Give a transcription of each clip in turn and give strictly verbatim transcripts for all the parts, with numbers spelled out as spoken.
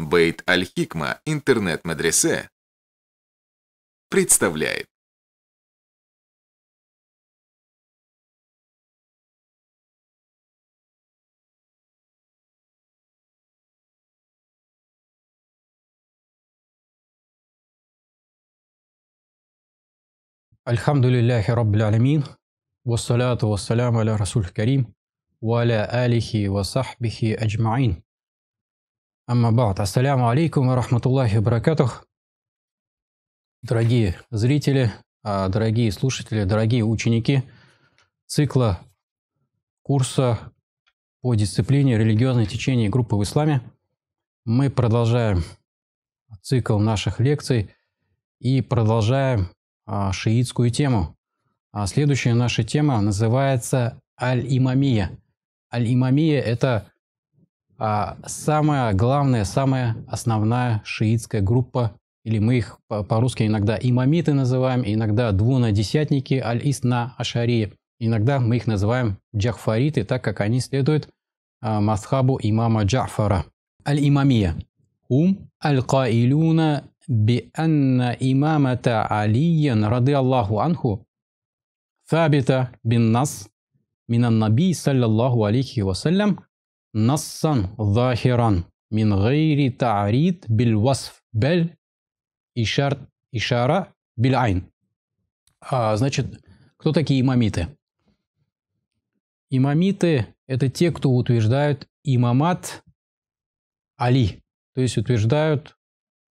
Бейт-Аль-Хикма, интернет-медресе, представляет. Аль-Хамду лилляхи Раббаль-аламин. Вассаляту вассаляму аля расуль карим, ва аля алихи ва сахбихи аджмаин. Амма ба'д. Ассаляму алейкум ва рахматуллахи ва баракатух. Дорогие зрители, дорогие слушатели, дорогие ученики цикла курса по дисциплине религиозных течений и группы в исламе, мы продолжаем цикл наших лекций и продолжаем шиитскую тему. А следующая наша тема называется Аль-Имамия. Аль-Имамия – это а, самая главная, самая основная шиитская группа, или мы их по-русски иногда имамиты называем, иногда двунадесятники, Аль-Иснаашария, иногда мы их называем джахфариты, так как они следуют а, масхабу имама Джафара. Аль-Имамия. Ум аль-каилюна бианна имамата алиян рады Аллаху анху Фабита бин нас минан наби саллаллаху алейхи вассалям нассан захиран мин гайри таарид биль васф бель ишар ишара биль айн. Значит, кто такие имамиты? Имамиты – это те, кто утверждают имамат Али, то есть утверждают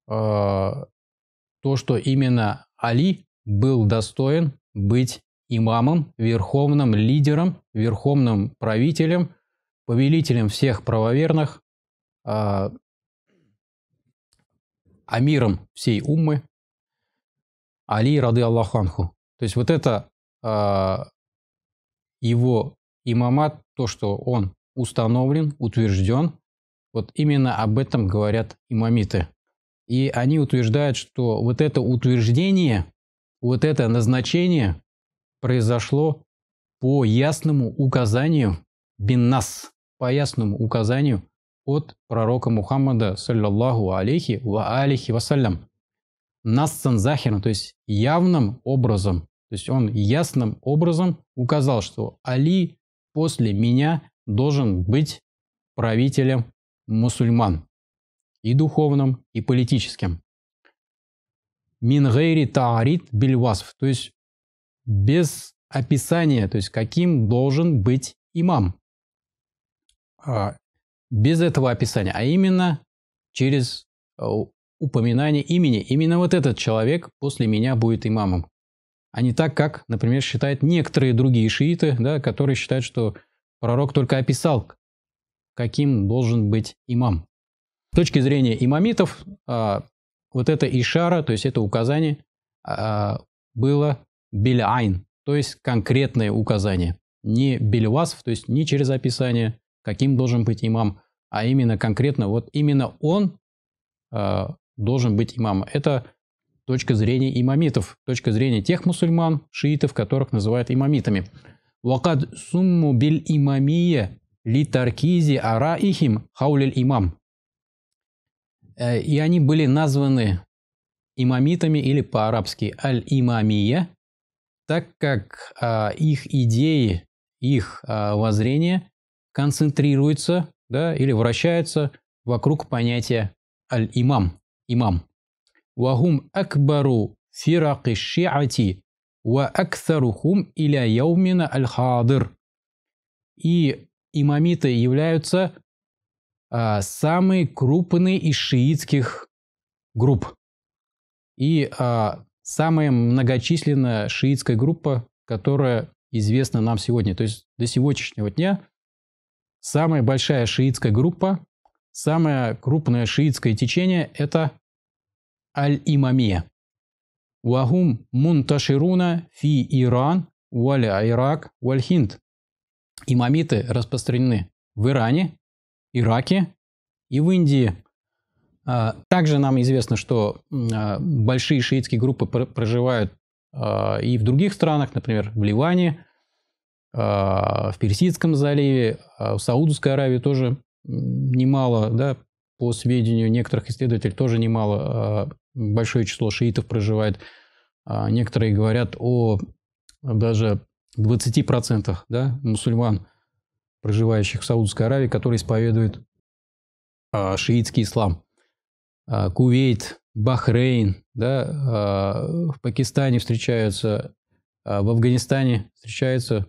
э, то, что именно Али был достоин быть имамом, верховным лидером, верховным правителем, повелителем всех правоверных, э, амиром всей уммы, Али рады Аллаху анху. То есть вот это э, его имамат, то, что он установлен, утвержден, вот именно об этом говорят имамиты. И они утверждают, что вот это утверждение, вот это назначение произошло по ясному указанию бин нас, по ясному указанию от пророка Мухаммада саллаллаху алейхи ва алейхи вассалям. Нассан захиран, то есть явным образом, то есть он ясным образом указал, что Али после меня должен быть правителем мусульман, и духовным, и политическим. Мин гайри таарид биль васф, то есть без описания, то есть каким должен быть имам. А, без этого описания, а именно через упоминание имени. Именно вот этот человек после меня будет имамом. А не так, как, например, считают некоторые другие шииты, да, которые считают, что пророк только описал, каким должен быть имам. С точки зрения имамитов, а, вот это ишара, то есть это указание, а, было биль-айн, то есть конкретное указание. Не биль-васф, то есть не через описание, каким должен быть имам, а именно конкретно, вот именно он э, должен быть имамом. Это точка зрения имамитов, точка зрения тех мусульман, шиитов, которых называют имамитами. «Вакад сумму биль-имамия ли таркизи араихим хаулель имам». И они были названы имамитами или по-арабски «аль-имамия», так как а, их идеи, их а, воззрения концентрируются, да, или вращаются вокруг понятия аль-имам, имам. «Вахум акбару фирак шиати ва аксарухум иля яумина аль-хадыр». И имамиты являются а, самые крупные из шиитских групп. И а, самая многочисленная шиитская группа, которая известна нам сегодня. То есть до сегодняшнего дня самая большая шиитская группа, самое крупное шиитское течение – это Аль-Имамия. «Вахум мунташируна фи Иран, валя Ирак, валь Хинд». Имамиты распространены в Иране, Ираке и в Индии. Также нам известно, что большие шиитские группы проживают и в других странах, например, в Ливане, в Персидском заливе, в Саудовской Аравии тоже немало, да, по сведению некоторых исследователей, тоже немало, большое число шиитов проживает. Некоторые говорят о даже двадцати процентах, да, мусульман, проживающих в Саудовской Аравии, которые исповедуют шиитский ислам. Кувейт, Бахрейн, да, в Пакистане встречаются, в Афганистане встречаются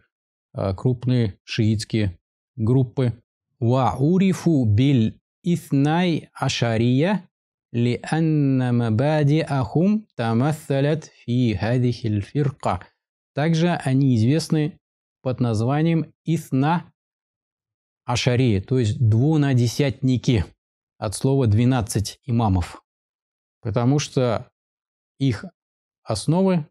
крупные шиитские группы. «Ва урифу биль иснай ашария ли анна мабади ахум тамассалят фи хадихиль фирка». Также они известны под названием «Исна Ашария», то есть «двунадесятники», от слова «двенадцать имамов», потому что их основы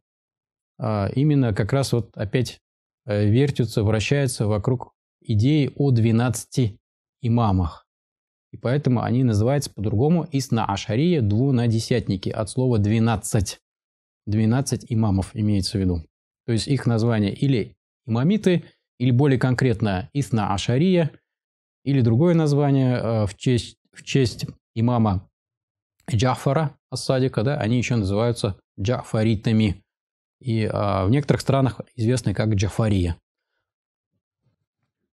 а, именно как раз вот опять вертятся, вращаются вокруг идеи о двенадцати имамах. И поэтому они называются по-другому «Исна Ашария», «двунадесятники», от слова «двенадцать». «двенадцать имамов» имеется в виду. То есть их название или имамиты, или более конкретно «Исна Ашария», или другое название в честь, в честь имама Джафара ас-Садика, да, они еще называются джафаритами. И а, в некоторых странах известны как Джафария.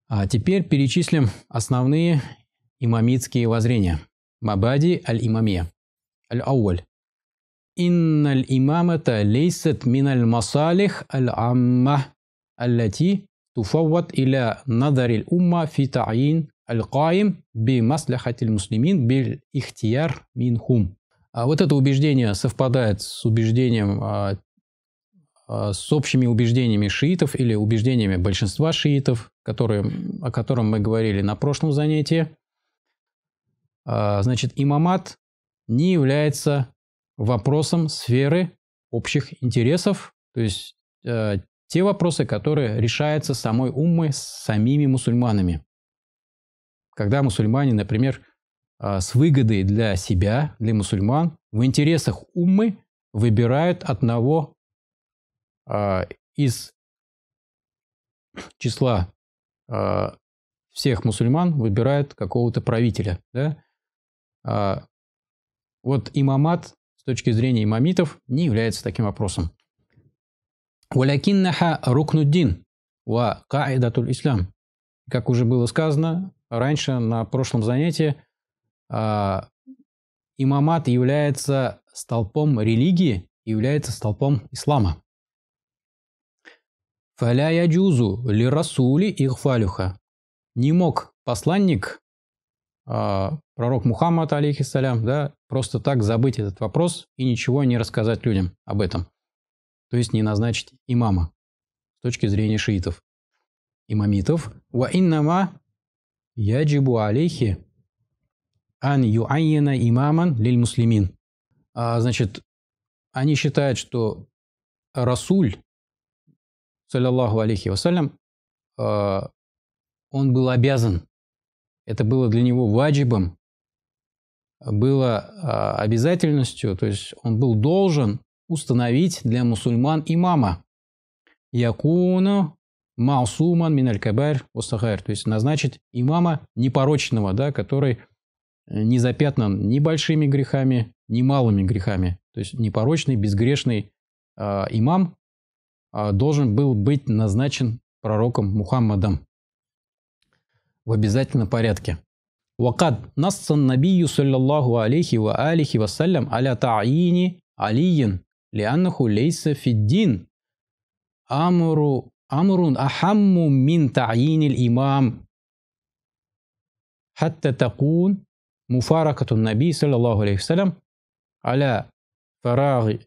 А теперь перечислим основные имамитские воззрения. Мабади аль-Имамия. Аль-Ауаль. «Инналь имамата лейсат миналь масалих аль-амма аллати туфавват иля надариль умма фи та'ин аль-каим би маслихатиль муслимин биль ихтияр минхум». А вот это убеждение совпадает с убеждением, а, а, с общими убеждениями шиитов или убеждениями большинства шиитов, которые, о котором мы говорили на прошлом занятии. А, значит, имамат не является вопросом сферы общих интересов, то есть э, те вопросы, которые решаются самой уммой, самими мусульманами. Когда мусульмане, например, э, с выгодой для себя, для мусульман, в интересах уммы выбирают одного э, из числа э, всех мусульман, выбирают какого-то правителя. Да? Э, вот имамат с точки зрения имамитов не является таким вопросом. «Валякиннаха рукнуддин ва каидатуль ислам». Как уже было сказано раньше на прошлом занятии, имамат является столпом религии, является столпом ислама. «Фаля яджузу ли расули игфалюха». Не мог посланник, пророк Мухаммад, алейхиссалям, да, просто так забыть этот вопрос и ничего не рассказать людям об этом. То есть не назначить имама с точки зрения шиитов, имамитов. «Ва иннама яджибу алейхи ан юайена имаман лиль муслимин». Значит, они считают, что Расуль, саллаллаху алейхи вассалям, он был обязан. Это было для него ваджибом, было а, обязательностью, то есть он был должен установить для мусульман имама. «Якуну маусуман миналь кабар ва-сахайр», то есть назначить имама непорочного, да, который не запятнан ни большими грехами, ни малыми грехами. То есть непорочный, безгрешный а, имам а, должен был быть назначен пророком Мухаммадом в обязательном порядке. «Вакад нассан набию саллаллаху алейхи ва алихи вассалям аля та'ини алиин лианнаху лейса фиддин амру амрун ахамму мин та'инил имам хатта такун муфаракатун наби саллаллаху алейхи вассалям аля фараги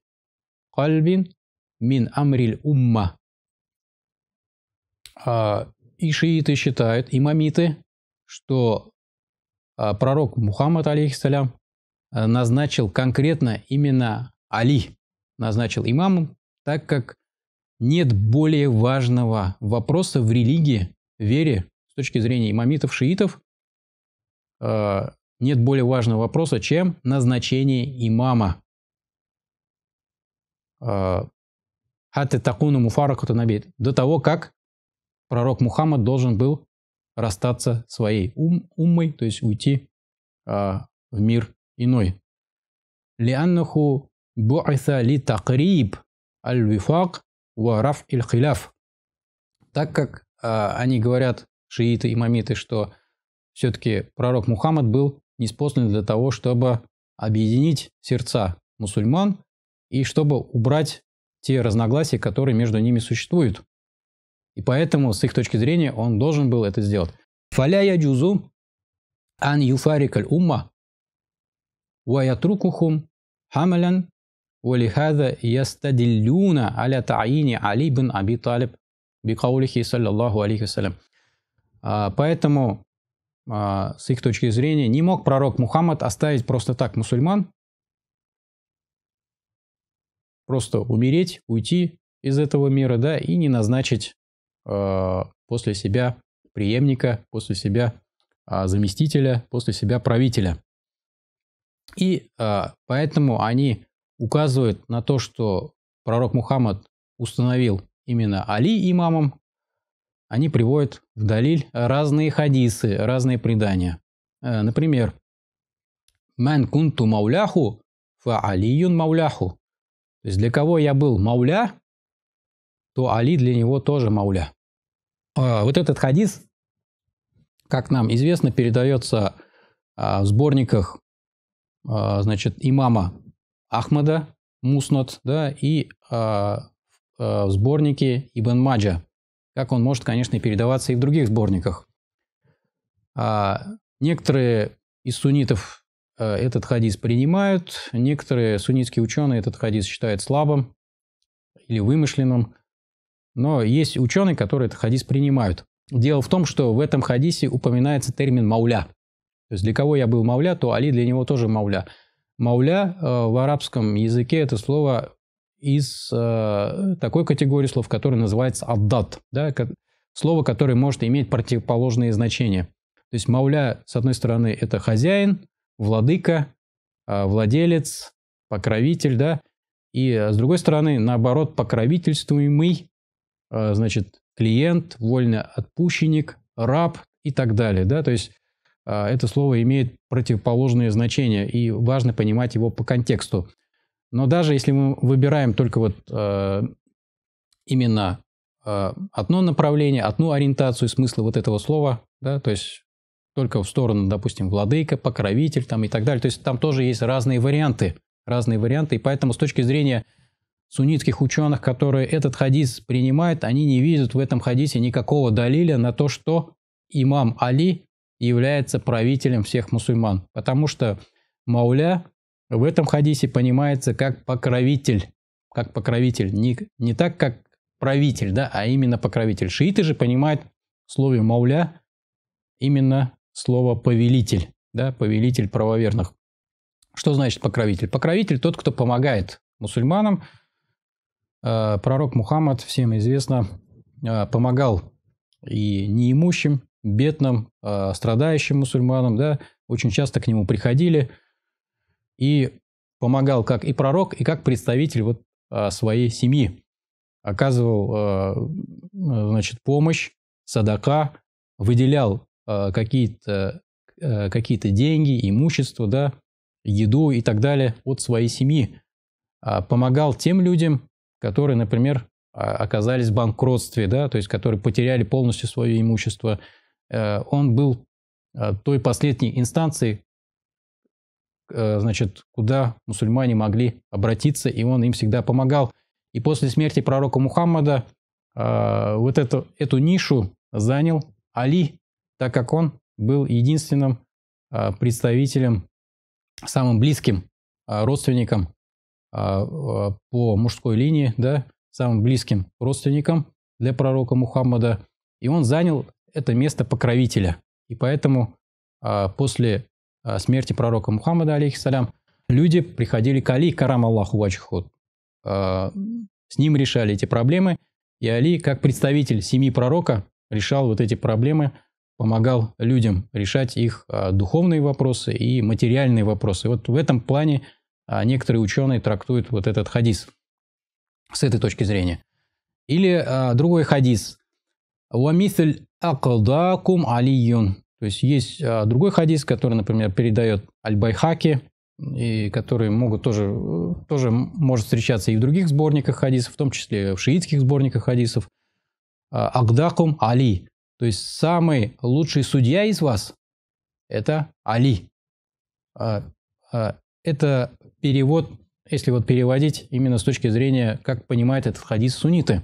кальбин мин амрил умма». И шииты считают, имамиты, что пророк Мухаммад, алейхиссалям, назначил конкретно именно Али, назначил имамом, так как нет более важного вопроса в религии, в вере, с точки зрения имамитов, шиитов, нет более важного вопроса, чем назначение имама. До того, как пророк Мухаммад должен был расстаться своей ум, уммой, то есть уйти а, в мир иной. «Лианнаху бу'иса ли такриб аль-вифак ва раф'иль хиляф». Так как а, они говорят, шииты, имамиты, что все-таки пророк Мухаммад был ниспослан для того, чтобы объединить сердца мусульман и чтобы убрать те разногласия, которые между ними существуют. И поэтому, с их точки зрения, он должен был это сделать. «Фаля яджузу ан юфарикаль умма ва ятрукухум хамалян ва лихаза ястадиллюна аля та'ини Али бин Аби Талиб бикаулихи саллаллаху алейхи вассалям». Поэтому, с их точки зрения, не мог пророк Мухаммад оставить просто так мусульман, просто умереть, уйти из этого мира, да, и не назначить э, после себя преемника, после себя э, заместителя, после себя правителя. И э, поэтому они указывают на то, что пророк Мухаммад установил именно Али имамом. Они приводят в далиль разные хадисы, разные предания. Например, «Ман кунту мауляху, фа алиюн мауляху». То есть для кого я был мауля, то Али для него тоже мауля. Вот этот хадис, как нам известно, передается в сборниках, значит, имама Ахмада, Муснад, да, и в сборнике Ибн Маджа. Как он может, конечно, передаваться и в других сборниках. А некоторые из суннитов этот хадис принимают, некоторые суннитские ученые этот хадис считают слабым или вымышленным, но есть ученые, которые этот хадис принимают. Дело в том, что в этом хадисе упоминается термин «мауля». То есть для кого я был мауля, то Али для него тоже мауля. Мауля в арабском языке – это слово из э, такой категории слов, которая называется «аддат», да, слово, которое может иметь противоположные значения. То есть мауля, с одной стороны, это хозяин, владыка, э, владелец, покровитель, да, и э, с другой стороны, наоборот, покровительствуемый, э, значит, клиент, вольноотпущенник, раб и так далее, да, то есть э, это слово имеет противоположные значения, и важно понимать его по контексту. Но даже если мы выбираем только вот э, именно э, одно направление, одну ориентацию смысла вот этого слова, да, то есть только в сторону, допустим, владыка, покровитель там, и так далее, то есть там тоже есть разные варианты, разные варианты, и поэтому с точки зрения суннитских ученых, которые этот хадис принимают, они не видят в этом хадисе никакого далиля на то, что имам Али является правителем всех мусульман, потому что мауля в этом хадисе понимается как покровитель, как покровитель, не, не так как правитель, да, а именно покровитель. Шииты же понимают в слове «мауля» именно слово «повелитель», да, повелитель правоверных. Что значит покровитель? Покровитель – тот, кто помогает мусульманам. Пророк Мухаммад, всем известно, помогал и неимущим, бедным, страдающим мусульманам, да, очень часто к нему приходили. И помогал как и пророк, и как представитель вот, а, своей семьи. Оказывал а, значит, помощь, садака, выделял а, какие-то а, какие-то деньги, имущество, да, еду и так далее от своей семьи. А, помогал тем людям, которые, например, оказались в банкротстве, да, то есть которые потеряли полностью свое имущество. А, он был а, той последней инстанцией, значит, куда мусульмане могли обратиться, и он им всегда помогал. И после смерти пророка Мухаммада э, вот эту, эту нишу занял Али, так как он был единственным э, представителем, самым близким э, родственником э, э, по мужской линии, да, самым близким родственником для пророка Мухаммада. И он занял это место покровителя. И поэтому э, после смерти пророка Мухаммада, алейхиссалям, люди приходили к Али, карам Аллаху ваджху, с ним решали эти проблемы, и Али, как представитель семьи пророка, решал вот эти проблемы, помогал людям решать их духовные вопросы и материальные вопросы. Вот в этом плане некоторые ученые трактуют вот этот хадис с этой точки зрения. Или другой хадис. Уамисль акалдакум алиюн. То есть есть другой хадис, который, например, передает Аль-Байхаки, и которые могут тоже, тоже может встречаться и в других сборниках хадисов, в том числе в шиитских сборниках хадисов. Агдакум Али. То есть самый лучший судья из вас – это Али. Это перевод, если вот переводить именно с точки зрения, как понимают этот хадис сунниты.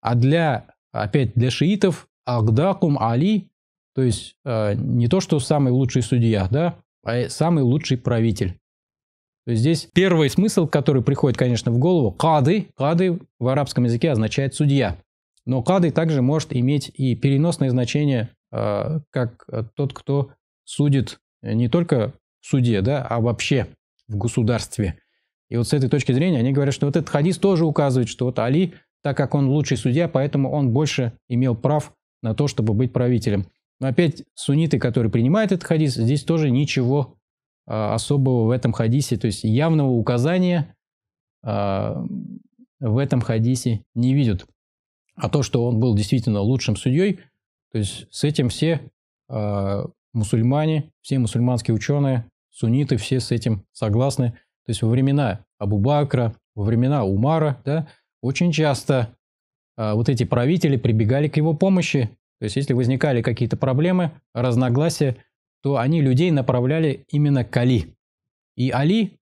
А для, опять для шиитов, Агдакум Али, то есть не то, что самый лучший судья, да, а самый лучший правитель. То есть здесь первый смысл, который приходит, конечно, в голову – кады. Кады в арабском языке означает «судья». Но кады также может иметь и переносное значение, как тот, кто судит не только в суде, да, а вообще в государстве. И вот с этой точки зрения они говорят, что вот этот хадис тоже указывает, что вот Али, так как он лучший судья, поэтому он больше имел прав на то, чтобы быть правителем. Но опять сунниты, которые принимают этот хадис, здесь тоже ничего особого в этом хадисе, то есть явного указания в этом хадисе не видят. А то, что он был действительно лучшим судьей, то есть с этим все э, мусульмане, все мусульманские ученые, сунниты, все с этим согласны. То есть во времена Абу-Бакра, во времена Умара, да, очень часто э, вот эти правители прибегали к его помощи. То есть если возникали какие-то проблемы, разногласия, то они людей направляли именно к Али. И Али,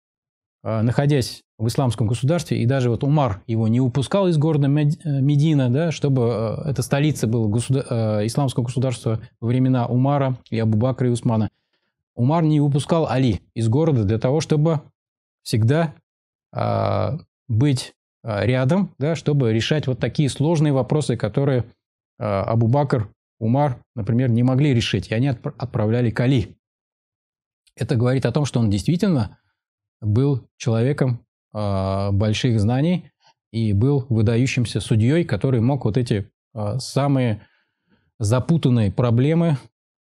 находясь в исламском государстве, и даже вот Умар его не упускал из города Медина, да, чтобы эта столица была государ... исламского государства во времена Умара и Абу-Бакра и Усмана. Умар не упускал Али из города для того, чтобы всегда а, быть рядом, да, чтобы решать вот такие сложные вопросы, которые а, Абу-Бакр, Умар, например, не могли решить, и они отп... отправляли к Али. Это говорит о том, что он действительно был человеком э, больших знаний и был выдающимся судьей, который мог вот эти э, самые запутанные проблемы,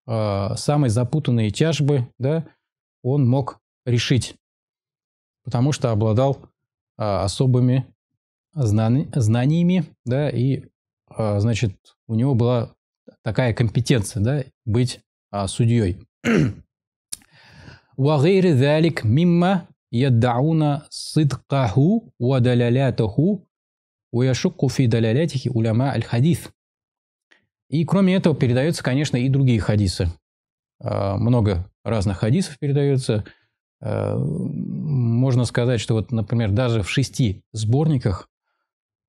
э, самые запутанные тяжбы, да, он мог решить, потому что обладал э, особыми знани знаниями, да, и, э, значит, у него была такая компетенция, да, быть э, судьей. «Вагейри залик мимма яддауна сыдкаху ва далялятаху ва яшукку фи далялятихи уляма аль-хадис». И кроме этого передаются, конечно, и другие хадисы. Много разных хадисов передается. Можно сказать, что вот, например, даже в шести сборниках,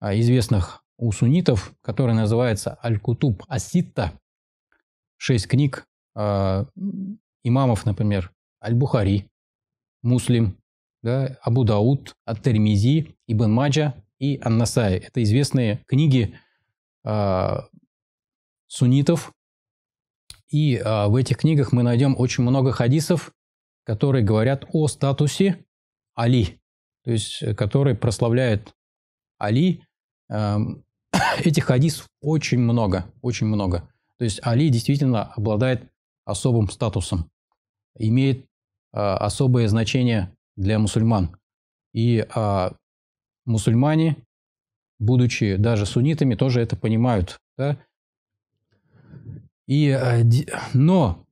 известных у суннитов, которые называются «Аль-Кутуб ас-Ситта», шесть книг имамов, например, Аль-Бухари, Муслим, да, Абу Дауд, Ат-Термизи, Ибн Маджа и Ан-Насай. Это известные книги э, суннитов. И э, в этих книгах мы найдем очень много хадисов, которые говорят о статусе Али, то есть которые прославляют Али. Э, этих хадисов очень много, очень много. То есть Али действительно обладает особым статусом, имеет а, особое значение для мусульман. И а, мусульмане, будучи даже суннитами, тоже это понимают. Да? И, а, но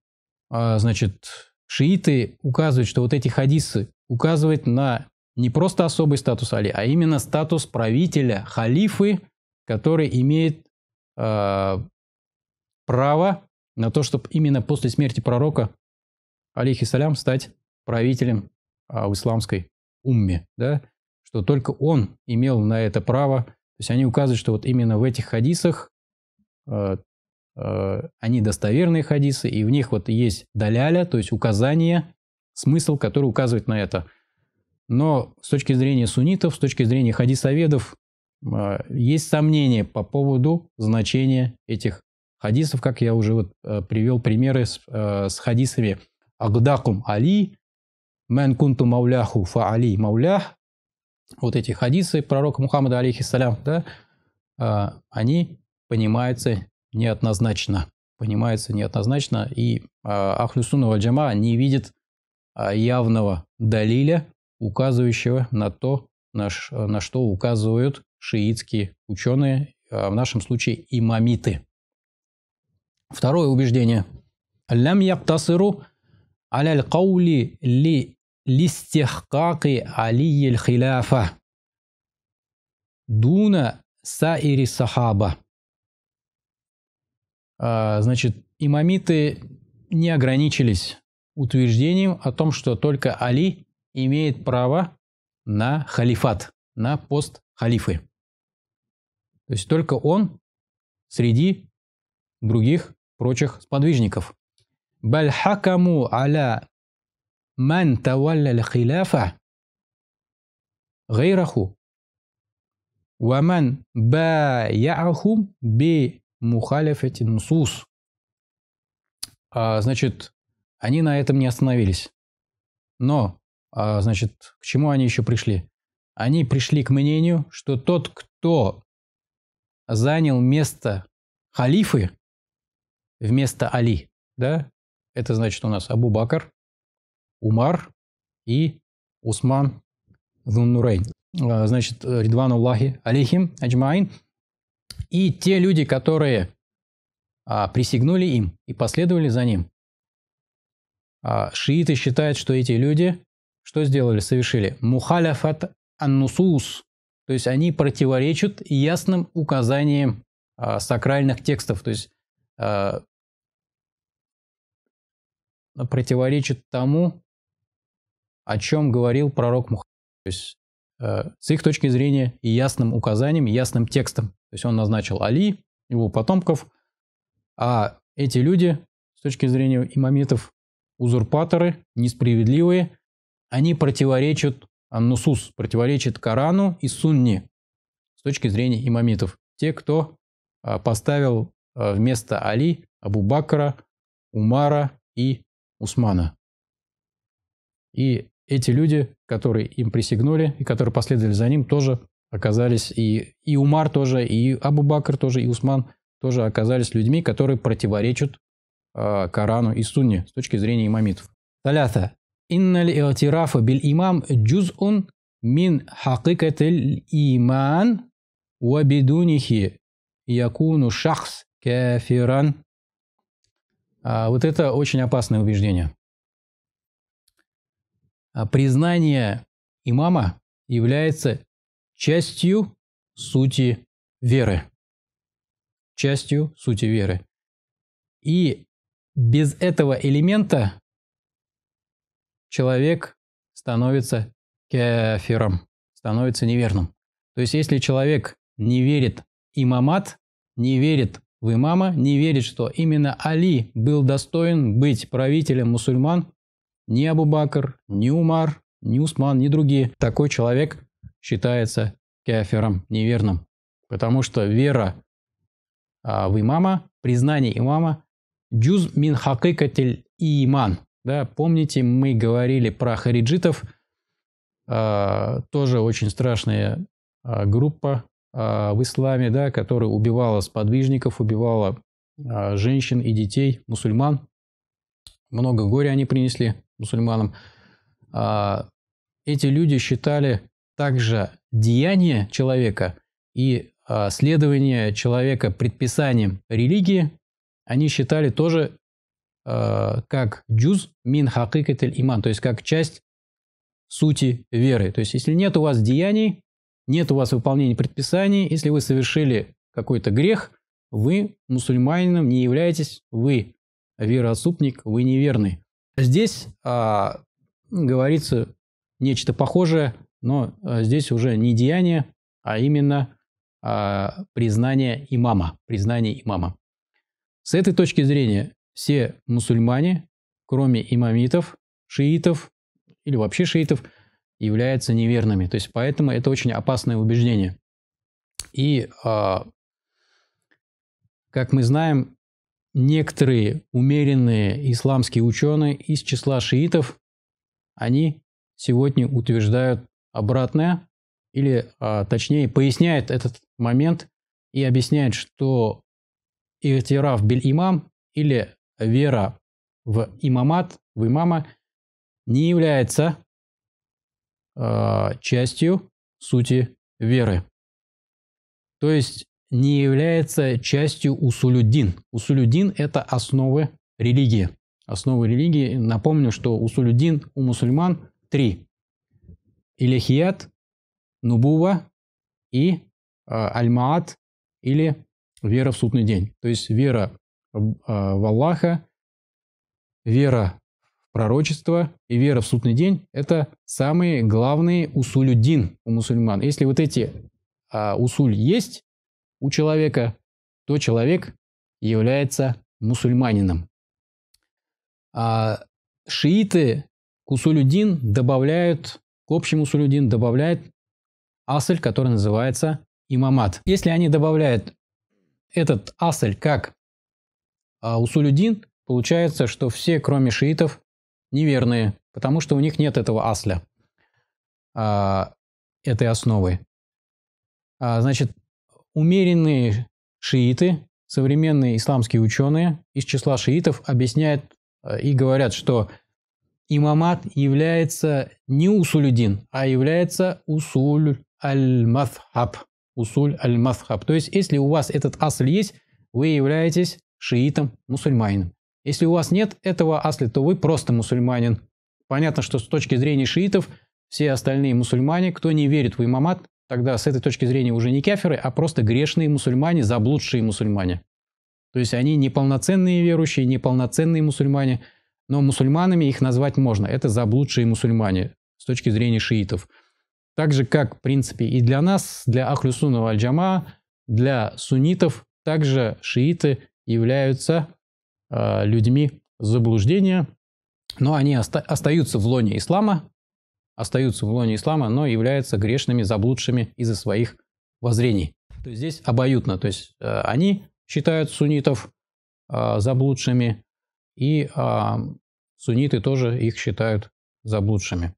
а, значит, шииты указывают, что вот эти хадисы указывают на не просто особый статус Али, а именно статус правителя, халифы, который имеет а, право на то, чтобы именно после смерти пророка алейхиссалям стать правителем а, в исламской умме, да, что только он имел на это право. То есть они указывают, что вот именно в этих хадисах, э, э, они достоверные хадисы, и в них вот есть даляля, то есть указание, смысл, который указывает на это. Но с точки зрения суннитов, с точки зрения хадисоведов, э, есть сомнения по поводу значения этих хадисов, как я уже вот, э, привел примеры с, э, с хадисами. Агдакум Али, мэн кунту мауляху фа Али маулях. Вот эти хадисы пророка Мухаммада, алейхиссалям, да, они понимаются неоднозначно. Понимаются неоднозначно, и Ахлю-сунна валь-джамаа не видит явного далиля, указывающего на то, на что указывают шиитские ученые в нашем случае имамиты. Второе убеждение. «Лям ябтасыру аляль каули ли листихкаки алиель хиляфа дуна саири сахаба». Значит, имамиты не ограничились утверждением о том, что только Али имеет право на халифат, на пост халифы. То есть только он среди других прочих сподвижников. «Баль хакаму аля ман тавалля хиляфа гайраху ва ман ба'яхум би мухалифати нусус». Значит, они на этом не остановились. Но, значит, к чему они еще пришли? Они пришли к мнению, что тот, кто занял место халифы вместо Али, да, это значит у нас Абу-Бакр, Умар и Усман Зуннурейн, значит, Ридвануллахи алейхим аджмаин, и те люди, которые а, присягнули им и последовали за ним. А, шииты считают, что эти люди что сделали, совершили? Мухаляфат ан-нусус, то есть они противоречат ясным указаниям а, сакральных текстов, то есть а, противоречат тому, о чем говорил пророк Мухаммад. То есть а, с их точки зрения и ясным указанием, и ясным текстом. То есть он назначил Али, его потомков, а эти люди, с точки зрения имамитов, узурпаторы, несправедливые, они противоречат ан-нусус, противоречат Корану и Сунне с точки зрения имамитов. Те, кто поставил вместо Али Абу-Бакра, Умара и Усмана. И эти люди, которые им присягнули и которые последовали за ним, тоже оказались, и, и Умар тоже, и Абу-Бакр тоже, и Усман тоже оказались людьми, которые противоречат э, Корану и Сунне с точки зрения имамитов. Талята. Инналь иатирафа бил имам джузун мин хакикатель иман уабидунихи якуну шахс кафиран. Вот это очень опасное убеждение. Признание имама является частью сути веры. Частью сути веры. И без этого элемента человек становится кафиром, становится неверным. То есть, если человек не верит в имамат, не верит в имама, не верит, что именно Али был достоин быть правителем мусульман, ни Абу-Бакр, ни Умар, ни Усман, ни другие, такой человек считается кафиром, неверным. Потому что вера а, в имама, признание имама, джуз мин хакикатель иман. Да, помните, мы говорили про хариджитов, а, тоже очень страшная а, группа а, в исламе, да, которая убивала сподвижников, убивала а, женщин и детей, мусульман. Много горя они принесли мусульманам. А, эти люди считали также деяние человека и а, следование человека предписанием религии, они считали тоже а, как джуз мин хакикатель иман, то есть как часть сути веры. То есть если нет у вас деяний, нет у вас выполнения предписаний, если вы совершили какой-то грех, вы мусульманином не являетесь, вы вероотступник, вы неверный. Здесь а, говорится нечто похожее, но здесь уже не деяние, а именно а, признание имама, признание имама. С этой точки зрения все мусульмане, кроме имамитов, шиитов или вообще шиитов, являются неверными. То есть поэтому это очень опасное убеждение. И, а, как мы знаем, некоторые умеренные исламские ученые из числа шиитов, они сегодня утверждают обратное, или а, точнее поясняет этот момент и объясняет, что иатираф биль имам, или вера в имамат, в имама, не является а, частью сути веры. То есть не является частью усулюддин. Усулюддин – это основы религии. Основы религии, напомню, что усулюддин у мусульман три. Илихият, нубува и э, аль-маат, или вера в судный день. То есть вера э, в Аллаха, вера в пророчество и вера в судный день – это самые главные усулюддин у мусульман. Если вот эти э, усуль есть у человека, то человек является мусульманином. А шииты к усулюддин добавляют, к общему усулюддин добавляют асль, который называется имамат. Если они добавляют этот асль как усулюддин, получается, что все, кроме шиитов, неверные, потому что у них нет этого асля, этой основы. Значит, умеренные шииты, современные исламские ученые из числа шиитов объясняют и говорят, что имамат является не усулюддин, а является усуль аль-мазхаб. Усуль аль-мазхаб. То есть, если у вас этот асль есть, вы являетесь шиитом-мусульманином. Если у вас нет этого асля, то вы просто мусульманин. Понятно, что с точки зрения шиитов все остальные мусульмане, кто не верит в имамат, тогда с этой точки зрения уже не кафиры, а просто грешные мусульмане, заблудшие мусульмане. То есть они неполноценные верующие, неполноценные мусульмане, но мусульманами их назвать можно. Это заблудшие мусульмане с точки зрения шиитов. Так же, как, в принципе, и для нас, для ахлю-сунна валь-джамаа, для суннитов, также шииты являются э, людьми заблуждения, но они оста остаются в лоне ислама, остаются в лоне ислама, но являются грешными, заблудшими из-за своих воззрений. То есть здесь обоюдно. То есть э, они считают суннитов э, заблудшими, и э, сунниты тоже их считают заблудшими.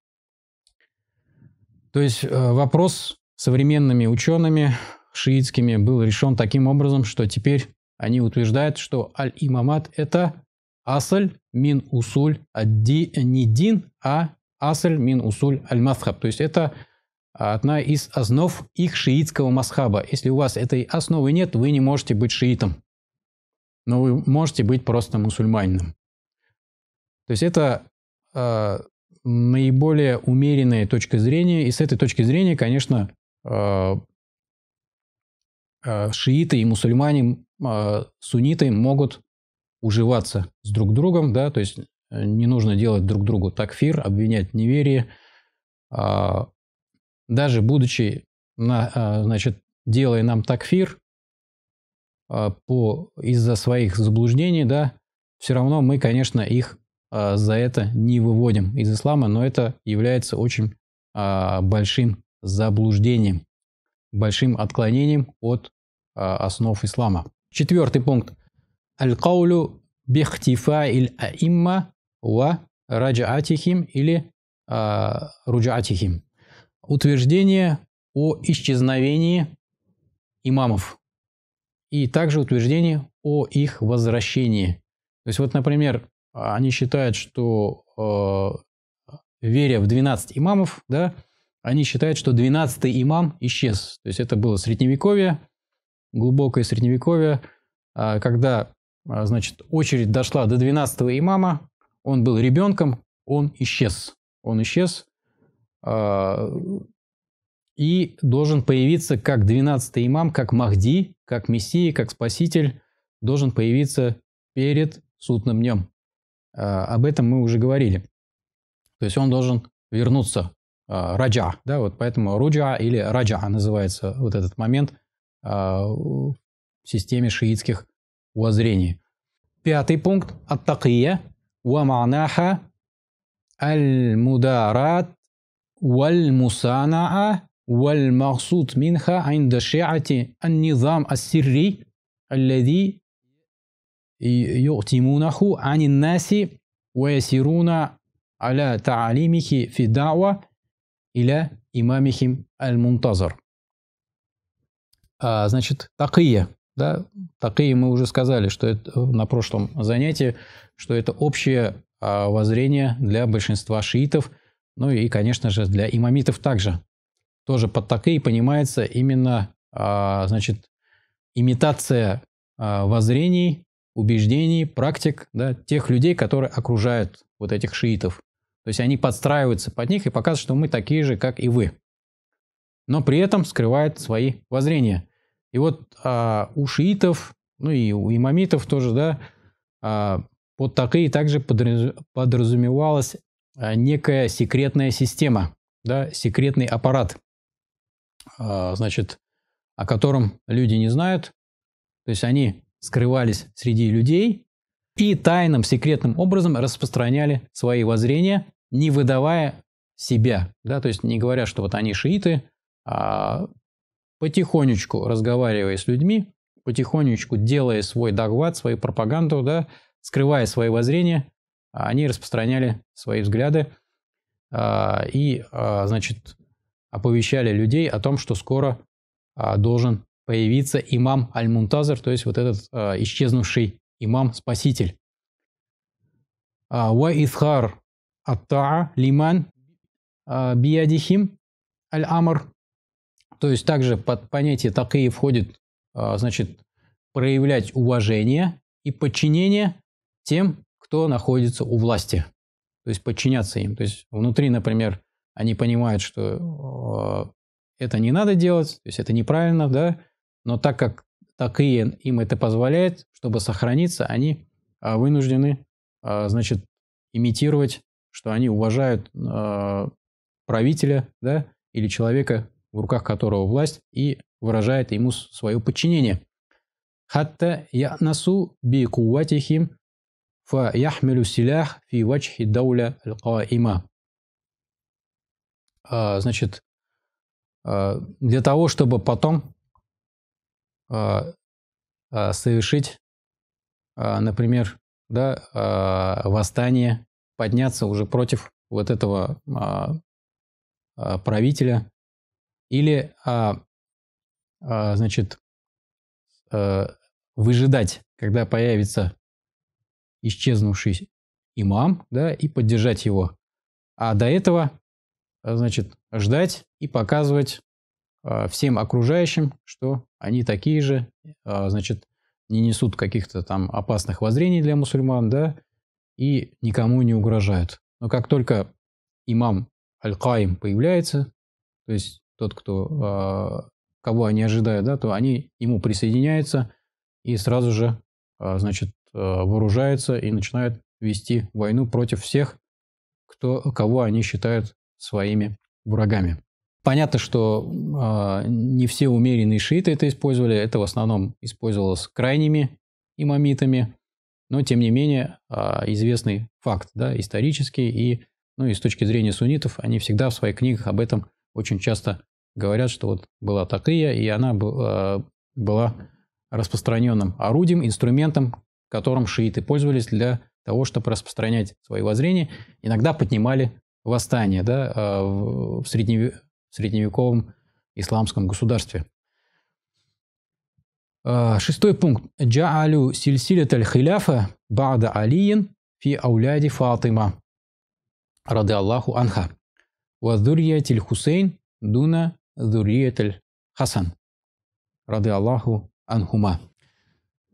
То есть э, вопрос современными учеными шиитскими был решен таким образом, что теперь они утверждают, что аль-имамат – это асль мин усуль адди, не дин, а асль мин усуль аль-мазхаб. То есть это одна из основ их шиитского масхаба. Если у вас этой основы нет, вы не можете быть шиитом, но вы можете быть просто мусульманином. То есть это э, наиболее умеренная точка зрения. И с этой точки зрения, конечно, э, э, шииты и мусульмане, э, сунниты могут уживаться с друг другом, да, то есть не нужно делать друг другу такфир, обвинять в неверии. Даже будучи, значит, делая нам такфир из-за своих заблуждений, да, все равно мы, конечно, их за это не выводим из ислама, но это является очень большим заблуждением, большим отклонением от основ ислама. Четвертый пункт. Аль-каулю бихтифа иль-аимма ва раджаатихим или а, руджаатихим. Утверждение о исчезновении имамов и также утверждение о их возвращении. То есть вот, например, они считают, что э, веря в двенадцать имамов, да, они считают, что двенадцатый имам исчез. То есть это было средневековье, глубокое средневековье, э, когда... Значит, очередь дошла до двенадцатого имама, он был ребенком, он исчез. Он исчез э, и должен появиться как двенадцатый имам, как Махди, как Мессия, как Спаситель, должен появиться перед судным днем. Э, об этом мы уже говорили. То есть он должен вернуться. Э, раджа, да, вот поэтому руджа или раджа называется вот этот момент э, в системе шиитских воззрение. Пятый пункт. Ат-такия ва ма'наха аль-мударат валь-мусанаа валь-махсуд минха инда шиати ан-низам ас-сирри аллади ю'тимунаху ан-наси ва ясируна аля та'алимихи фи да'ва иля имамихим аль-мунтазар. Значит, такия. Да, такие мы уже сказали, что это, на прошлом занятии, что это общее а, воззрение для большинства шиитов, ну и, конечно же, для имамитов также. Тоже под такие понимается именно а, значит, имитация э, воззрений, убеждений, практик, да, тех людей, которые окружают вот этих шиитов. То есть они подстраиваются под них и показывают, что мы такие же, как и вы. Но при этом скрывают свои воззрения. И вот э, у шиитов, ну и у имамитов тоже, да, э, под такие также подразумевалась э, некая секретная система, да, секретный аппарат, э, значит, о котором люди не знают. То есть они скрывались среди людей и тайным, секретным образом распространяли свои воззрения, не выдавая себя, да, то есть не говоря, что вот они шииты, а потихонечку разговаривая с людьми, потихонечку делая свой дагват, свою пропаганду, да, скрывая свои воззрения, они распространяли свои взгляды а, и, а, значит, оповещали людей о том, что скоро а, должен появиться имам Аль-Мунтазир, то есть вот этот а, исчезнувший имам-спаситель. «Ва исхар аттаа лиман биядихим аль-амр». То есть также под понятие такие входит, значит, проявлять уважение и подчинение тем, кто находится у власти. То есть подчиняться им. То есть внутри, например, они понимают, что это не надо делать, то есть это неправильно, да, но так как такие им это позволяет, чтобы сохраниться, они вынуждены, значит, имитировать, что они уважают правителя, да, или человека, в руках которого власть, и выражает ему свое подчинение. «Хатта я'насу би куватихим фа яхмелю силях фи вачхи дауля аль-каима». Значит, для того, чтобы потом совершить, например, да, восстание, подняться уже против вот этого правителя, или, а, а, значит, а, выжидать, когда появится исчезнувший имам, да, и поддержать его. А до этого, а, значит, ждать и показывать а, всем окружающим, что они такие же, а, значит, не несут каких-то там опасных воззрений для мусульман, да, и никому не угрожают. Но как только имам аль-Каим появляется, то есть тот, кто, кого они ожидают, да, то они ему присоединяются и сразу же, значит, вооружаются и начинают вести войну против всех, кто, кого они считают своими врагами. Понятно, что не все умеренные шииты это использовали, это в основном использовалось крайними имамитами, но тем не менее известный факт, да, исторический, и, ну, и с точки зрения суннитов они всегда в своих книгах об этом очень часто говорят, что вот была такия, и она была распространенным орудием, инструментом, которым шииты пользовались для того, чтобы распространять свои воззрения. Иногда поднимали восстание, да, в средневековом исламском государстве. Шестой пункт. «Джа'алю сильсилят аль-хиляфа ба'да алиин фи ауляди Фатыма рады Аллаху анха. Воздурьятель Хусейн дуна зурьятель Хасан рады Аллаху анхума».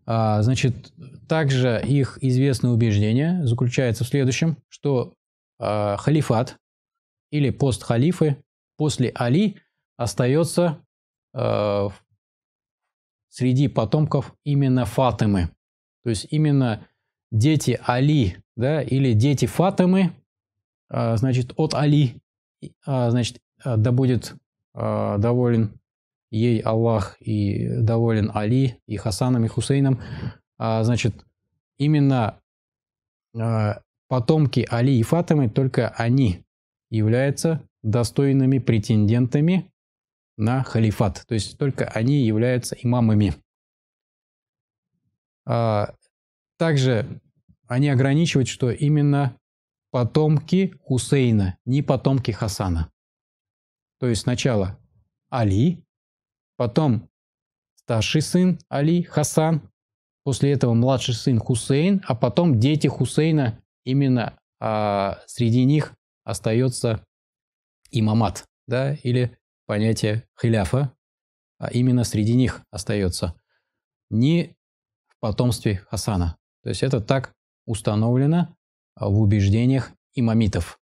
Значит, также их известное убеждение заключается в следующем, что а, халифат или пост халифы после Али остается а, среди потомков именно Фатымы. То есть именно дети Али, да, или дети Фатымы, а, значит, от Али, значит, да будет э, доволен ей Аллах, и доволен Али, и Хасаном, и Хусейном. А, значит, именно э, потомки Али и Фатымы, только они являются достойными претендентами на халифат. То есть только они являются имамами. А, также они ограничивают, что именно потомки Хусейна, не потомки Хасана. То есть сначала Али, потом старший сын Али, Хасан, после этого младший сын Хусейн, а потом дети Хусейна, именно а, среди них остается имамат, да, или понятие хиляфа, а именно среди них остается. ни в потомстве Хасана. То есть это так установлено в убеждениях имамитов.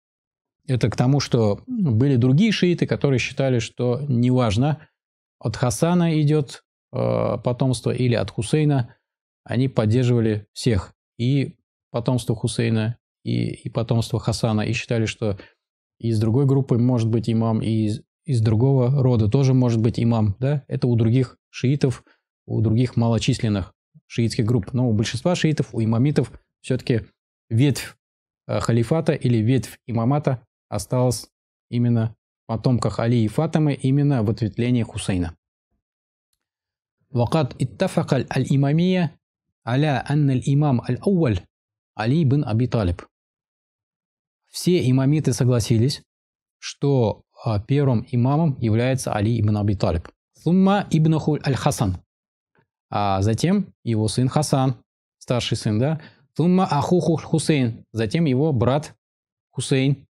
Это к тому, что были другие шииты, которые считали, что неважно, от Хасана идет э, потомство или от Хусейна, они поддерживали всех, и потомство Хусейна, и, и потомство Хасана, и считали, что из другой группы может быть имам, и из, из другого рода тоже может быть имам. Да? Это у других шиитов, у других малочисленных шиитских групп. Но у большинства шиитов, у имамитов все-таки ветвь халифата или ветвь имамата осталась именно в потомках Али и Фатымы, именно в ответвлении Хусейна. وقد اتفق الإمامية على أن الإمام الأول علي بن أبي طالب. Все имамиты согласились, что первым имамом является Али ибн Аби Талиб. Сумма ибнуху аль-Хасан. А затем его сын Хасан, старший сын, да? Сумма ахуху Хусейн. Затем его брат Хусейн.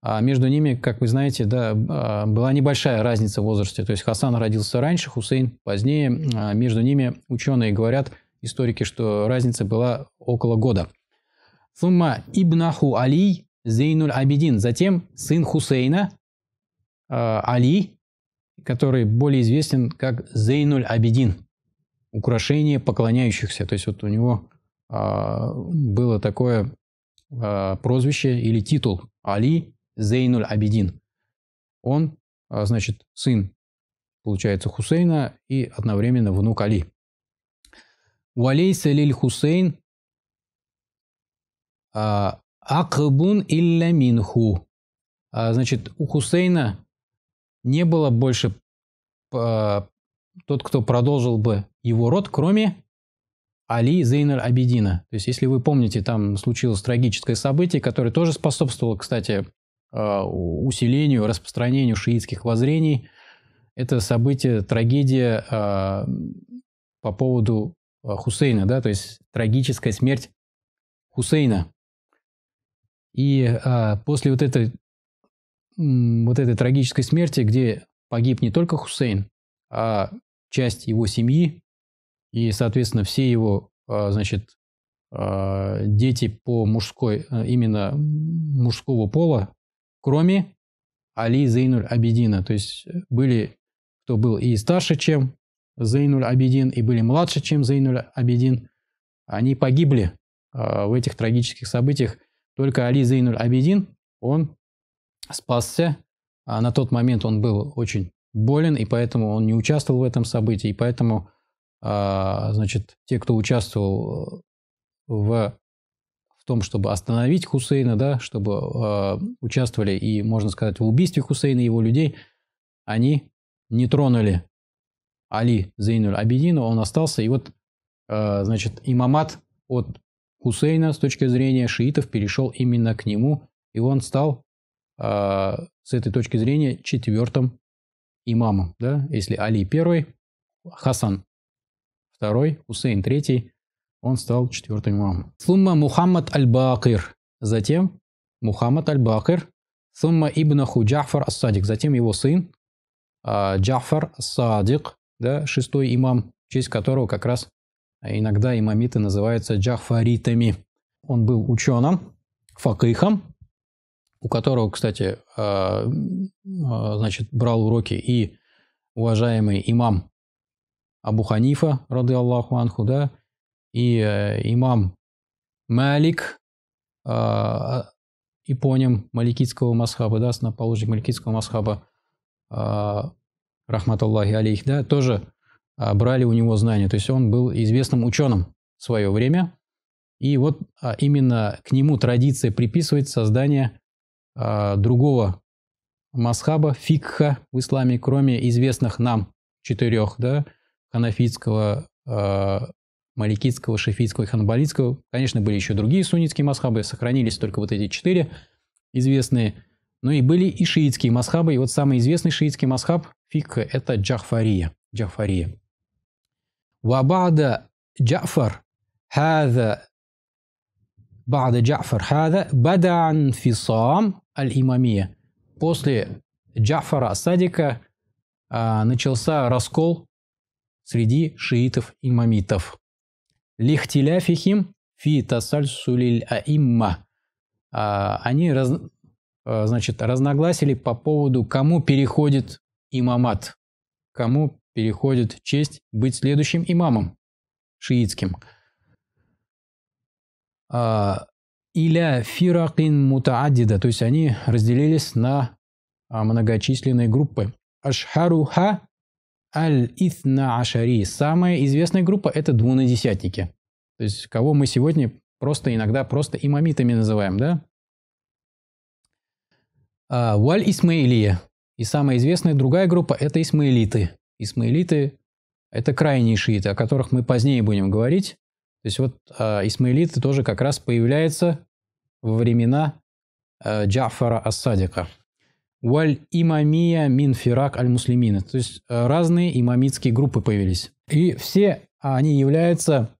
А между ними, как вы знаете, да, была небольшая разница в возрасте. То есть Хасан родился раньше, Хусейн позднее. А между ними ученые говорят, историки, что разница была около года. Сумма ибнаху Али Зейнуль Абидин. Затем сын Хусейна Али, который более известен как Зейнуль Абидин. Украшение поклоняющихся. То есть вот у него было такое прозвище или титул Али Зейнуль Абидин. Он, значит, сын, получается, Хусейна и одновременно внук Али. Уалейса лиль Хусейн акбун илля минху. Значит, у Хусейна не было больше тот, кто продолжил бы его род, кроме Али Зейнар Абидина. То есть, если вы помните, там случилось трагическое событие, которое тоже способствовало, кстати, усилению, распространению шиитских воззрений. Это событие, трагедия по поводу Хусейна, да, то есть трагическая смерть Хусейна. И после вот этой, вот этой трагической смерти, где погиб не только Хусейн, а часть его семьи, и, соответственно, все его, значит, дети по мужской, именно мужского пола, кроме Али Зейнуль Абидина. То есть были, кто был и старше, чем Зейнуль Абидин, и были младше, чем Зейнуль Абидин. Они погибли в этих трагических событиях. Только Али Зейнуль Абидин, он спасся. А на тот момент он был очень болен, и поэтому он не участвовал в этом событии, и поэтому... Значит, те, кто участвовал в, в том, чтобы остановить Хусейна, да, чтобы э, участвовали и, можно сказать, в убийстве Хусейна и его людей, они не тронули Али Зейнуль Абидина, он остался. И вот, э, значит, имамат от Хусейна с точки зрения шиитов перешел именно к нему, и он стал э, с этой точки зрения четвертым имамом. Да? Если Али первый, Хасан второй, Хусейн третий, он стал четвертым имамом. Сумма Мухаммад аль-Баакир. Затем Мухаммад аль-Баакир. Сумма ибнаху Джафар ас-Садик. Затем его сын Джафар ас-Садик, да, шестой имам, в честь которого как раз иногда имамиты называются джахфаритами. Он был ученым, факихом, у которого, кстати, значит, брал уроки и уважаемый имам Абу Ханифа, рады Аллаху анху, да, и э, имам Малик, э, и по ним маликитского масхаба, да, основоположник маликитского масхаба, э, рахмат Аллахи алейх, да, тоже э, брали у него знания. То есть он был известным ученым в свое время. И вот э, именно к нему традиция приписывает создание э, другого масхаба, фикха в исламе, кроме известных нам четырех, да, ханафитского, маликитского, шафитского и ханбалитского. Конечно, были еще другие суннитские мазхабы, сохранились только вот эти четыре известные. Но и были и шиитские мазхабы. И вот самый известный шиитский мазхаб фикха – это джахфария. Джахфария. «Вабада джафар хаза бада джафар хаза бадан фисам аль-имамия». После Джафара ас-Садика начался раскол среди шиитов и имамитов. Лихтиляфихим фи тасальсулиль аимма. Они раз, значит, разногласили по поводу, кому переходит имамат, кому переходит честь быть следующим имамом шиитским. Иля фиракин мутаадида, то есть они разделились на многочисленные группы. Ашхаруха аль-Иснаашария. Самая известная группа – это двунадесятники. То есть, кого мы сегодня просто иногда просто имамитами называем, да? Валь-Исмаилия. И самая известная другая группа – это исмаилиты. Исмаилиты – это крайние шииты, о которых мы позднее будем говорить. То есть, вот исмаилиты тоже как раз появляются во времена Джафара ас-Садика. Валь-Имамия мин фирак аль-муслимина. То есть, разные имамитские группы появились. И все они являются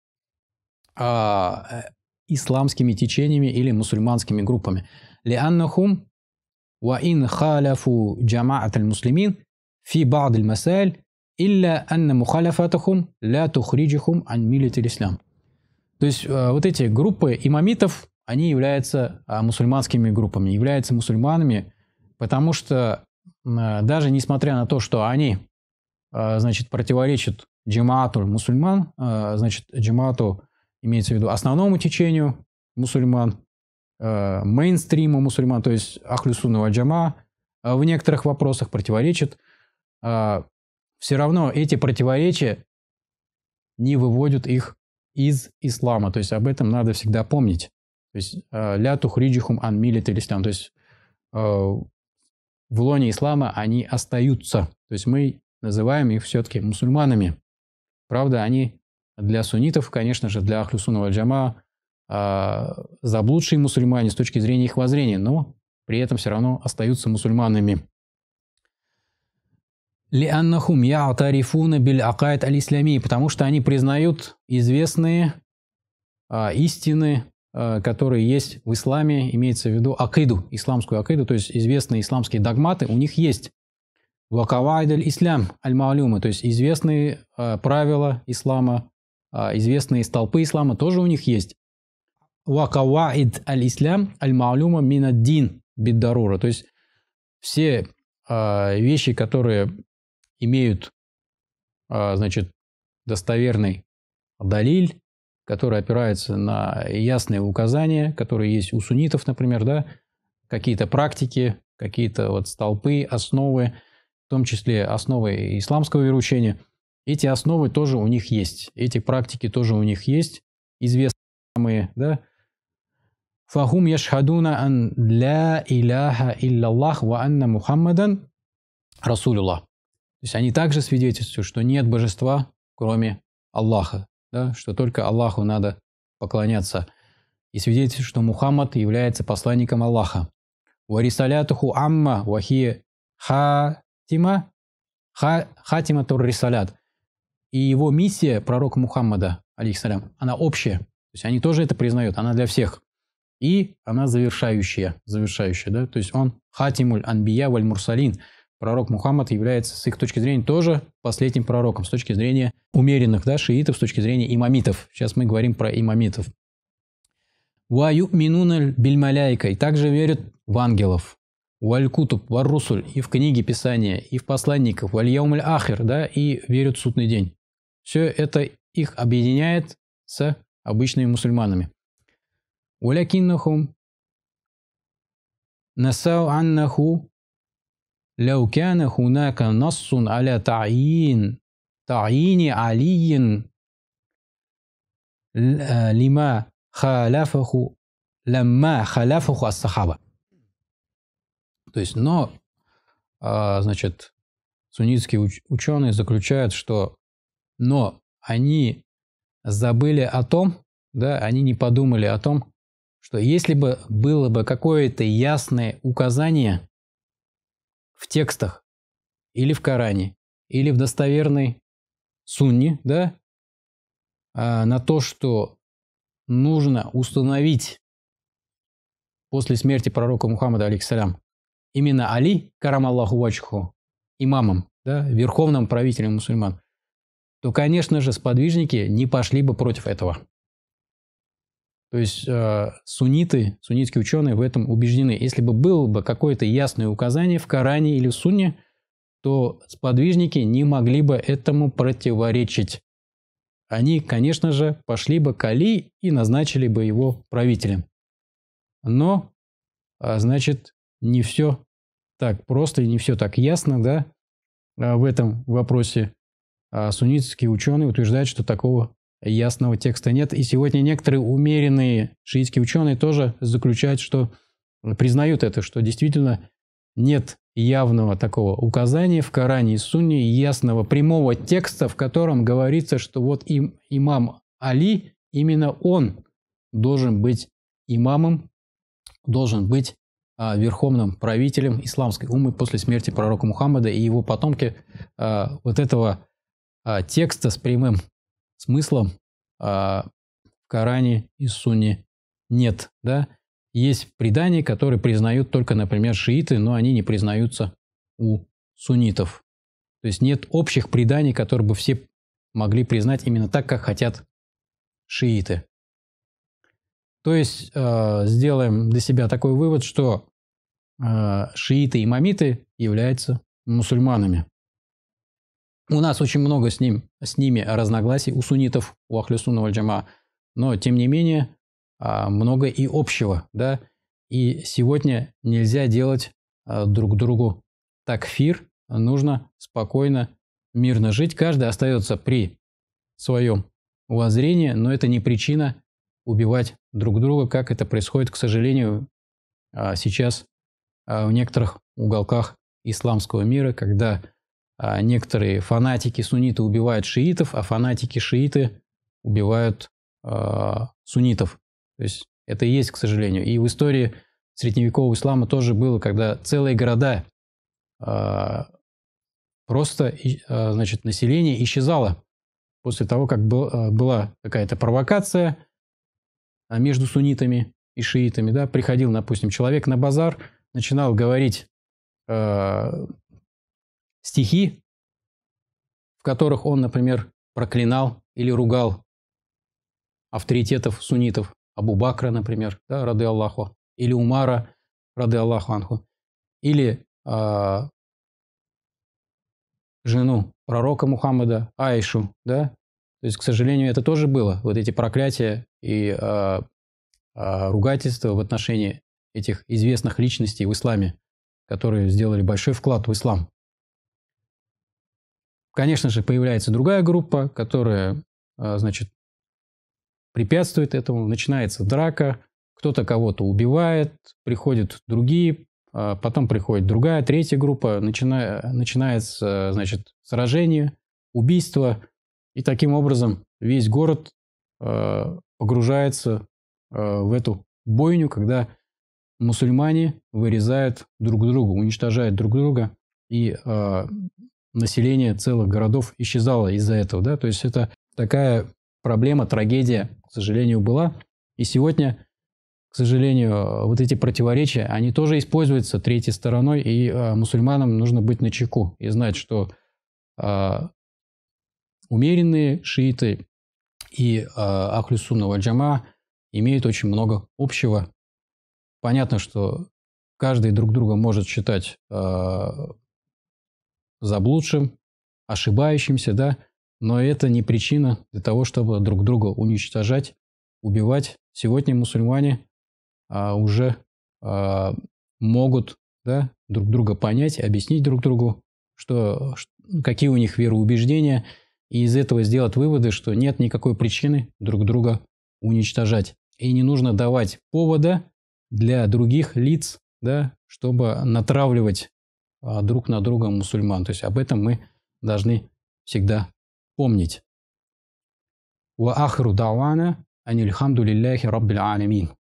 исламскими течениями или мусульманскими группами. Лианнахум ва ин халяфу джамаат аль-муслимин фи ба'д аль-масаиль илля анна мухаляфатахум ля тухриджихум ан миллати аль-ислам. То есть, вот эти группы имамитов, они являются мусульманскими группами, являются мусульманами, потому что даже несмотря на то, что они, значит, противоречат джамаату мусульман, значит, джамаату имеется в виду основному течению мусульман, мейнстриму мусульман, то есть ахлю-сунна валь-джамаа, в некоторых вопросах противоречат, все равно эти противоречия не выводят их из ислама. То есть об этом надо всегда помнить. То есть ля тухриджихум ан миллати аль-ислам. То есть в лоне ислама они остаются. То есть мы называем их все-таки мусульманами. Правда, они для суннитов, конечно же, для ахлю-сунна валь-джамаа заблудшие мусульмане с точки зрения их воззрения, но при этом все равно остаются мусульманами. Лианнахум я'тарифуна биль акаид аль-ислямии, потому что они признают известные а, истины, а, которые есть в исламе, имеется в виду акиду, исламскую акиду, то есть известные исламские догматы у них есть. Вакавайд аль-ислям аль-маалюма, то есть известные а, правила ислама, а, известные столпы ислама тоже у них есть. Вакавайд аль-ислям аль-маалюма минаддин биддарура, то есть все а, вещи, которые имеют, значит, достоверный далиль, который опирается на ясные указания, которые есть у суннитов, например, да, какие-то практики, какие-то вот столпы, основы, в том числе основы исламского вероучения. Эти основы тоже у них есть, эти практики тоже у них есть, известные, да. Фахум яшхадуна ан ля иляха илляллах ва анна мухаммадан расулюллах. То есть они также свидетельствуют, что нет божества, кроме Аллаха, да? Что только Аллаху надо поклоняться. И свидетельствуют, что Мухаммад является посланником Аллаха. Варисалятуху амма вахи хатима хатима тур-рисалят. И его миссия пророка Мухаммада, алейхиссалям, она общая. То есть они тоже это признают, она для всех. И она завершающая, завершающая, да? То есть он хатимуль анбия валь мурсалин. Пророк Мухаммад является, с их точки зрения, тоже последним пророком, с точки зрения умеренных, да, шиитов, с точки зрения имамитов. Сейчас мы говорим про имамитов. «Ва ю'минуна биль-маляйка», и также верят в ангелов. «Валь-кутуб вар-русуль», и в книги Писания, и в посланников. «Валь-яум-аль-ахир», да, и верят в судный день. Все это их объединяет с обычными мусульманами. «Валякиннахум насау аннаху «Ляу кяна хунака нассун аля та'ин, та'ини алиин, лима халяфаху, ламма халяфаху ас-сахаба». То есть, но, значит, суннитские уч ученые заключают, что но они забыли о том, да, они не подумали о том, что если бы было бы какое-то ясное указание в текстах, или в Коране, или в достоверной сунне, да, на то, что нужно установить после смерти пророка Мухаммада, алейхиссалям, именно Али, карам Аллаху ваджху, имамом, да, верховным правителем мусульман, то то, конечно же, сподвижники не пошли бы против этого. То есть э, сунниты, суннитские ученые в этом убеждены. Если бы было бы какое-то ясное указание в Коране или в Сунне, то сподвижники не могли бы этому противоречить. Они, конечно же, пошли бы к Али и назначили бы его правителем. Но, а значит, не все так просто и не все так ясно, да, в этом вопросе. А суннитские ученые утверждают, что такого ясного текста нет. И сегодня некоторые умеренные шиитские ученые тоже заключают, что признают это, что действительно нет явного такого указания в Коране и Сунне, ясного прямого текста, в котором говорится, что вот им, имам Али, именно он должен быть имамом, должен быть а, верховным правителем исламской уммы после смерти пророка Мухаммада, и его потомки а, вот этого а, текста с прямым смыслом а, в Коране и Сунне нет, да? Есть предания, которые признают только, например, шииты, но они не признаются у суннитов. То есть нет общих преданий, которые бы все могли признать именно так, как хотят шииты. То есть э, сделаем для себя такой вывод, что э, шииты и имамиты являются мусульманами. У нас очень много с, ним, с ними разногласий, у суннитов, у Ахлю-сунна валь-джамаа, но тем не менее много и общего, да, и сегодня нельзя делать друг другу такфир, нужно спокойно, мирно жить, каждый остается при своем воззрении, но это не причина убивать друг друга, как это происходит, к сожалению, сейчас в некоторых уголках исламского мира, когда некоторые фанатики сунниты убивают шиитов, а фанатики шииты убивают суннитов. То есть это и есть, к сожалению. И в истории средневекового ислама тоже было, когда целые города, э, просто э, значит, население исчезало после того, как был, э, была какая-то провокация между суннитами и шиитами. Да? Приходил, допустим, человек на базар, начинал говорить э, стихи, в которых он, например, проклинал или ругал авторитетов суннитов. Абу-Бакра, например, да, рады Аллаху, или Умара, рады Аллаху анху, или э, жену пророка Мухаммада, Аишу, да, то есть, к сожалению, это тоже было, вот эти проклятия и э, э, ругательства в отношении этих известных личностей в исламе, которые сделали большой вклад в ислам. Конечно же, появляется другая группа, которая, э, значит, препятствует этому, начинается драка, кто-то кого-то убивает, приходят другие, потом приходит другая, третья группа, начина... начинается, значит, сражение, убийство, и таким образом весь город погружается в эту бойню, когда мусульмане вырезают друг друга, уничтожают друг друга, и население целых городов исчезало из-за этого, да, то есть это такая проблема, трагедия, к сожалению, была. И сегодня, к сожалению, вот эти противоречия, они тоже используются третьей стороной, и э, мусульманам нужно быть начеку и знать, что э, умеренные шииты и э, Ахлю-сунна валь-джамаа имеют очень много общего. Понятно, что каждый друг друга может считать э, заблудшим, ошибающимся, да, но это не причина для того, чтобы друг друга уничтожать, убивать. Сегодня мусульмане а, уже а, могут, да, друг друга понять, объяснить друг другу, что, какие у них вероубеждения, и из этого сделать выводы, что нет никакой причины друг друга уничтожать. И не нужно давать повода для других лиц, да, чтобы натравливать а, друг на друга мусульман. То есть об этом мы должны всегда помнить. Ва ахру дауана ани аль-хамду лилляхи Раббаль-аламин.